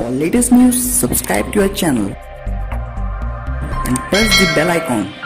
For latest news, subscribe to our channel and press the bell icon.